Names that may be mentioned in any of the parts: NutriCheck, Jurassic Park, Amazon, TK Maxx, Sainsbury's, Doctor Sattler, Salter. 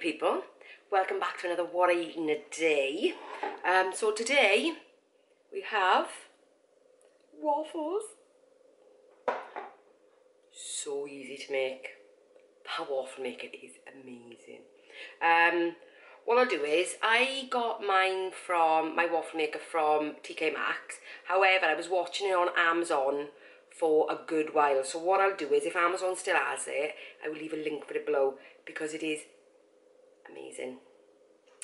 People, welcome back to another What I Eat in a Day. So today we have waffles. So easy to make. That waffle maker is amazing. What I'll do is I got mine from my waffle maker from TK Maxx. However, I was watching it on Amazon for a good while. So what I'll do is, if Amazon still has it, I will leave a link for it below because it is amazing.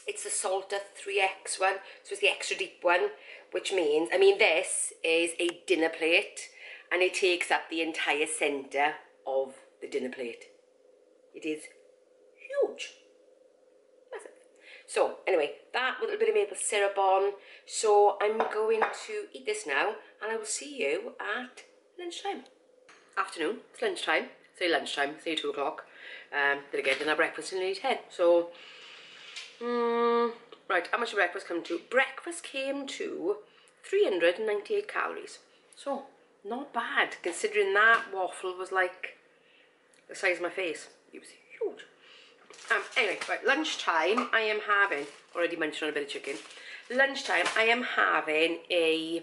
It's the Salter 3X one, so it's the extra deep one, which means, I mean, this is a dinner plate and it takes up the entire centre of the dinner plate. It is huge. Massive. So anyway, that with a little bit of maple syrup on. So I'm going to eat this now and I will see you at lunchtime. Afternoon, it's lunchtime. Say lunchtime, say 2 o'clock. Then again, dinner, breakfast, and 10. So, right, how much did breakfast come to? Breakfast came to 398 calories. So, not bad, considering that waffle was like the size of my face. It was huge. Anyway, right, lunchtime I am having, already mentioned a bit of chicken. Lunchtime I am having a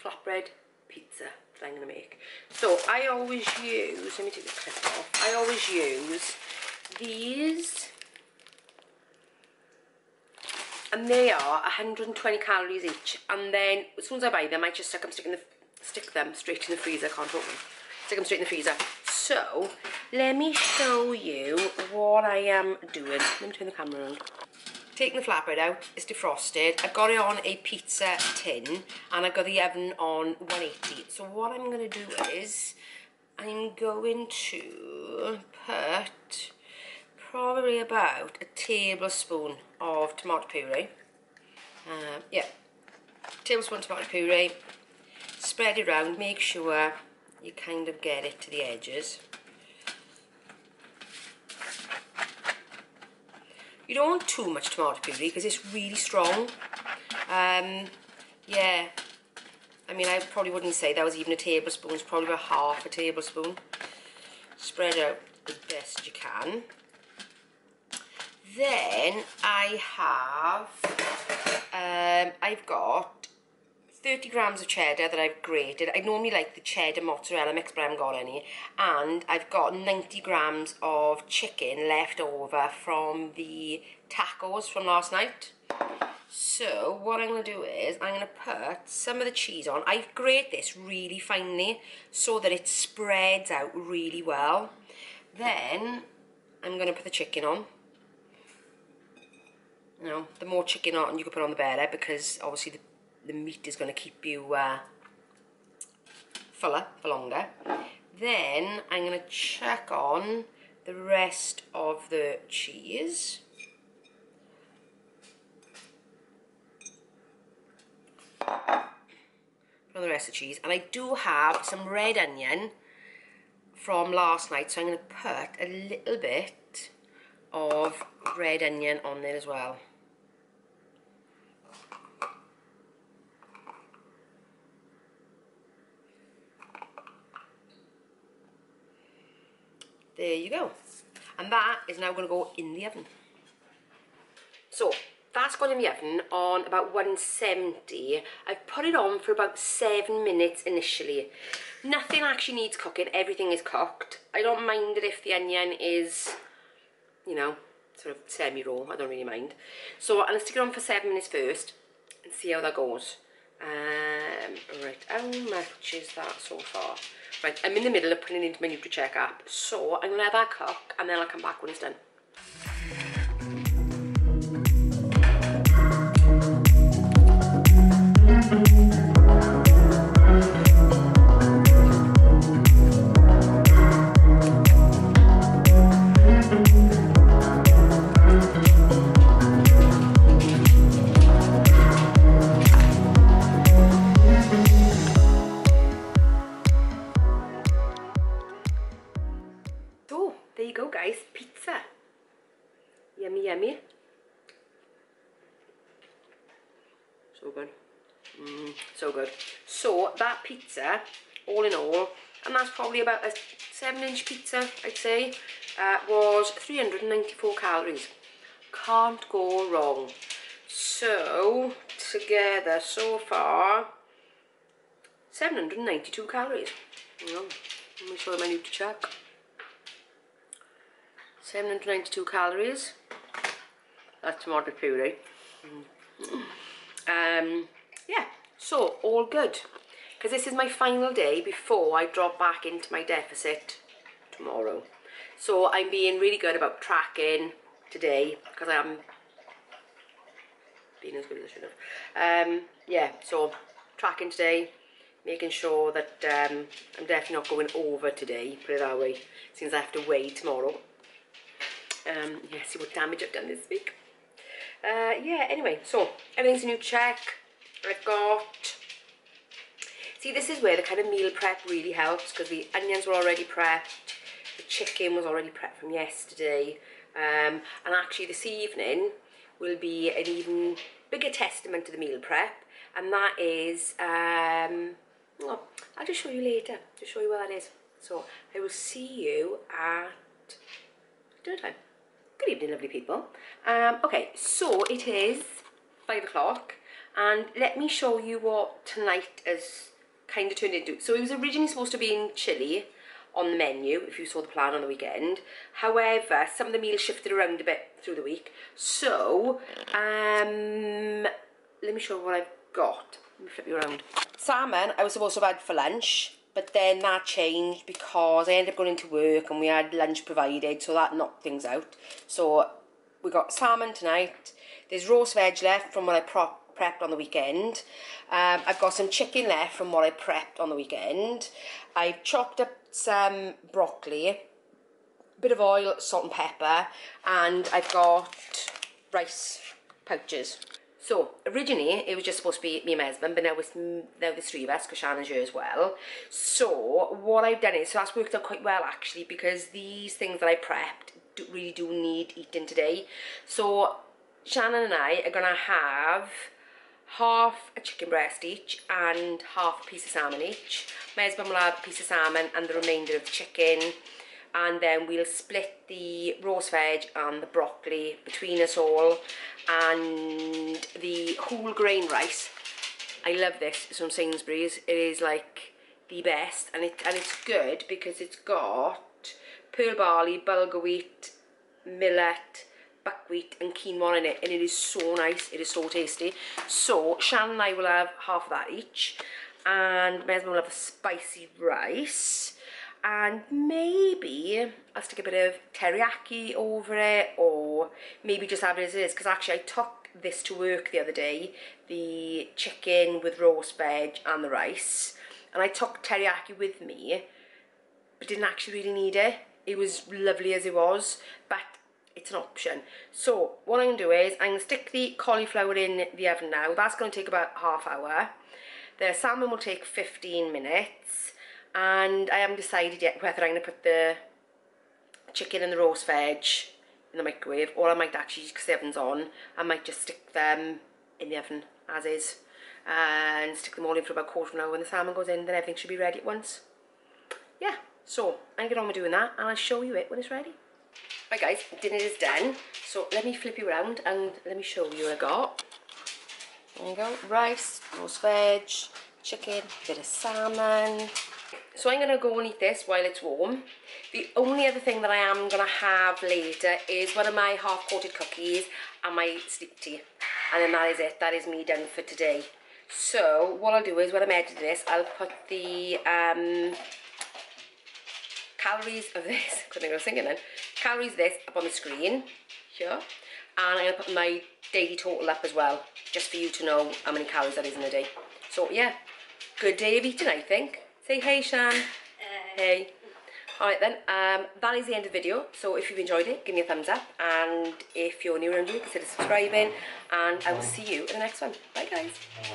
flatbread pizza that I'm going to make. So I always use, let me take the clip off, I always use these, and they are 120 calories each, and then as soon as I buy them I just stick them straight in the freezer. Can't open them, stick them straight in the freezer. So let me show you what I am doing. Let me turn the camera around. Taking the flatbread out, it's defrosted. I've got it on a pizza tin and I've got the oven on 180. So what I'm going to do is I'm going to put probably about a tablespoon of tomato puree. Tablespoon of tomato puree. Spread it around, make sure you kind of get it to the edges. You don't want too much tomato puree because it's really strong. Yeah, I mean, I probably wouldn't say that was even a tablespoon. It's probably about half a tablespoon. Spread out as best you can. Then I have, I've got 30 grams of cheddar that I've grated. I normally like the cheddar mozzarella mix, but I haven't got any. And I've got 90 grams of chicken left over from the tacos from last night. So what I'm going to do is I'm going to put some of the cheese on. I grate this really finely so that it spreads out really well. Then I'm going to put the chicken on. You know, the more chicken on you can put on, the better, because obviously the meat is going to keep you fuller for longer. Then I'm going to chuck on the rest of the cheese. Put on the rest of the cheese. And I do have some red onion from last night, so I'm going to put a little bit of red onion on there as well. There you go. And that is now going to go in the oven. So that's gone in the oven on about 170. I've put it on for about 7 minutes initially. Nothing actually needs cooking. Everything is cooked. I don't mind it if the onion is, you know, sort of semi-raw, I don't really mind. So I'm going to stick it on for 7 minutes first and see how that goes. Right, how much is that so far? Right, I'm in the middle of putting it into my NutriCheck app, so I'm going to let that cook and then I'll come back when it's done. So that pizza, all in all, and that's probably about a 7-inch pizza, I'd say, was 394 calories. Can't go wrong. So together so far, 792 calories. Let me show you my NutriCheck. 792 calories. That's tomato puree. Yeah. So, all good, because this is my final day before I drop back into my deficit tomorrow. So I'm being really good about tracking today, because I haven't been as good as I should have. Yeah, so tracking today, making sure that I'm definitely not going over today, put it that way, since I have to weigh tomorrow. Yeah, see what damage I've done this week. Yeah, anyway, so everything's a NutriCheck. I've got, see, this is where the kind of meal prep really helps, because the onions were already prepped, the chicken was already prepped from yesterday, and actually this evening will be an even bigger testament to the meal prep, and that is, well, I'll just show you later, just show you where that is. So I will see you at dinner time. Good evening, lovely people. Okay, so it is 5 o'clock. And let me show you what tonight has kind of turned into. So it was originally supposed to be in chili on the menu, if you saw the plan on the weekend. However, some of the meals shifted around a bit through the week. So, let me show you what I've got. Let me flip you around. Salmon, I was supposed to have had for lunch, but then that changed because I ended up going into work and we had lunch provided, so that knocked things out. So we got salmon tonight. There's roast veg left from what I prepped on the weekend. I've got some chicken left from what I prepped on the weekend. I've chopped up some broccoli, a bit of oil, salt and pepper, and I've got rice pouches. So originally it was just supposed to be me and my husband, but now there's 3 of us because Shannon's here as well. So what I've done is, so that's worked out quite well actually, because these things that I prepped really do need eating today. So Shannon and I are gonna have half a chicken breast each and half a piece of salmon each. My husband will have a piece of salmon and the remainder of the chicken, and then we'll split the roast veg and the broccoli between us all, and the whole grain rice. I love this, it's from Sainsbury's. It is like the best, and it's good because it's got pearl barley, bulgur wheat, millet, buckwheat and quinoa in it, and it is so nice, it is so tasty. So Shannon and I will have half of that each, and my husband will have a spicy rice, and maybe I'll stick a bit of teriyaki over it, or maybe just have it as it is, because actually I took this to work the other day, the chicken with roast veg and the rice, and I took teriyaki with me, but didn't actually really need it. It was lovely as it was, but it's an option. So what I'm going to do is I'm going to stick the cauliflower in the oven now. That's going to take about ½ hour. The salmon will take 15 minutes. And I haven't decided yet whether I'm going to put the chicken and the roast veg in the microwave. Or I might actually, because the oven's on, I might just stick them in the oven as is. And stick them all in for about 1/4 of an hour. When the salmon goes in, then everything should be ready at once. Yeah, so I'm going to get on with doing that. And I'll show you it when it's ready. Right guys, dinner is done, so let me flip you around and let me show you what I got. There you go, rice, roast veg, chicken, bit of salmon. So I'm going to go and eat this while it's warm. The only other thing that I am going to have later is one of my half-coated cookies and my sleep tea. And then that is it. That is me done for today. So what I'll do is when I'm editing this, I'll put the calories of this, couldn't think I was thinking then, calories of this up on the screen here. And I'm going to put my daily total up as well, just for you to know how many calories that is in a day. So yeah, good day of eating, I think. Say hey, Shan. Hey. Alright then, that is the end of the video. So if you've enjoyed it, give me a thumbs up. And if you're new around here, consider subscribing. And I will see you in the next one. Bye guys.